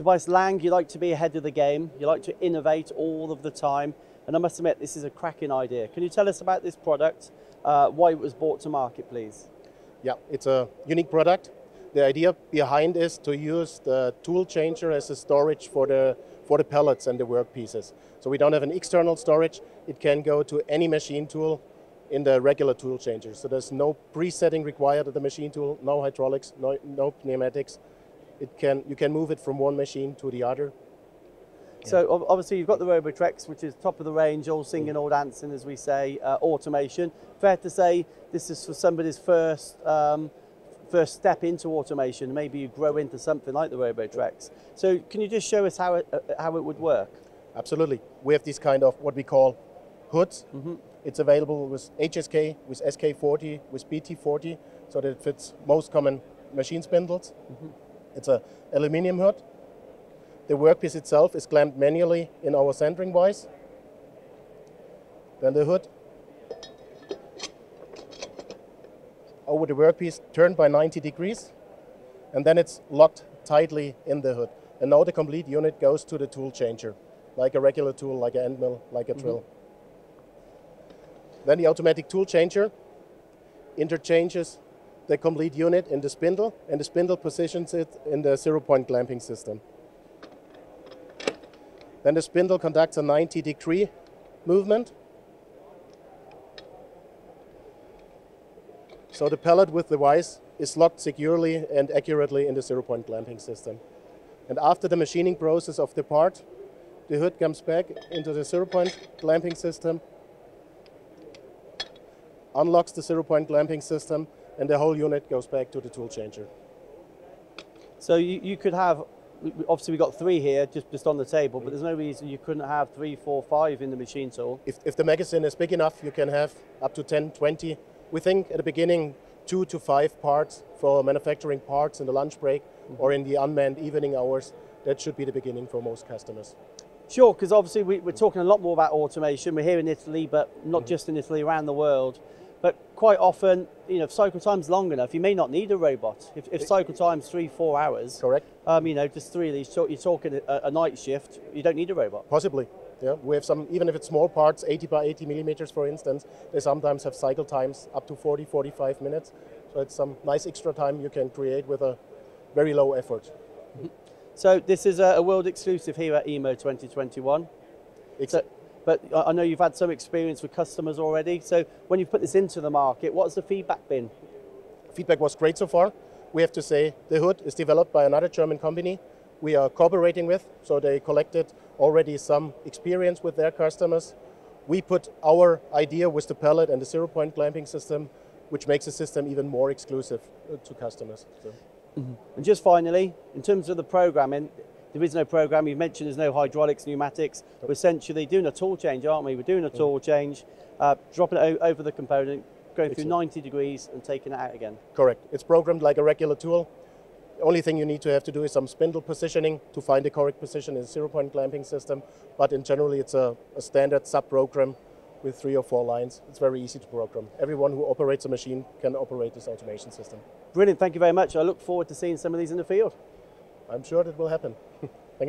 Tobias Lang, you like to be ahead of the game, you like to innovate all of the time, and I must admit this is a cracking idea. Can you tell us about this product, why it was brought to market, please? Yeah, it's a unique product. The idea behind is to use the tool changer as a storage for the pellets and the workpieces. So we don't have an external storage, it can go to any machine tool in the regular tool changer. So there's no presetting required of the machine tool, no hydraulics, no pneumatics. You can move it from one machine to the other. So obviously you've got the RoboTrex, which is top of the range, all singing, all dancing, as we say, automation. Fair to say this is for somebody's first step into automation. Maybe you grow into something like the RoboTrex. So can you just show us how it would work? Absolutely. We have these kind of what we call hoods. It's available with HSK, with SK40, with BT40, so that it fits most common machine spindles. It's an aluminium hood. The workpiece itself is clamped manually in our centering vise. Then the hood over the workpiece, turned by 90 degrees, and then it's locked tightly in the hood. And now the complete unit goes to the tool changer, like a regular tool, like an end mill, like a drill. Then the automatic tool changer interchanges the complete unit in the spindle, and the spindle positions it in the 0-point clamping system. Then the spindle conducts a 90-degree movement. So the pellet with the vise is locked securely and accurately in the 0-point clamping system. And after the machining process of the part, the hood comes back into the 0-point clamping system, unlocks the 0-point clamping system, and the whole unit goes back to the tool changer. So you could have, obviously we've got 3 here just on the table, but there's no reason you couldn't have 3, 4, 5 in the machine tool. If the magazine is big enough, you can have up to 10, 20. We think at the beginning 2 to 5 parts for manufacturing parts in the lunch break or in the unmanned evening hours. That should be the beginning for most customers. Sure, because obviously we're talking a lot more about automation. We're here in Italy, but not just in Italy, around the world. But quite often, you know, if cycle time's long enough, you may not need a robot. If cycle time's 3, 4 hours, correct. You know, just 3 of these, you're talking a night shift, you don't need a robot. Possibly, yeah. We have some, even if it's small parts, 80 by 80 millimeters, for instance, they sometimes have cycle times up to 40, 45 minutes. So it's some nice extra time you can create with a very low effort. So this is a world exclusive here at EMO 2021. But I know you've had some experience with customers already. So when you put this into the market, what's the feedback been? Feedback was great so far. We have to say the hood is developed by another German company we are cooperating with. So they collected already some experience with their customers. We put our idea with the pellet and the 0-point clamping system, which makes the system even more exclusive to customers. So. And just finally, in terms of the programming, there is no program. You mentioned there's no hydraulics, pneumatics. We're essentially doing a tool change, aren't we? We're doing a tool change, dropping it over the component, going through 90 degrees and taking it out again. Correct. It's programmed like a regular tool. The only thing you need to have to do is some spindle positioning to find the correct position in the 0-point clamping system. But in general, it's a standard sub-program with 3 or 4 lines. It's very easy to program. Everyone who operates a machine can operate this automation system. Brilliant. Thank you very much. I look forward to seeing some of these in the field. I'm sure that will happen. Thank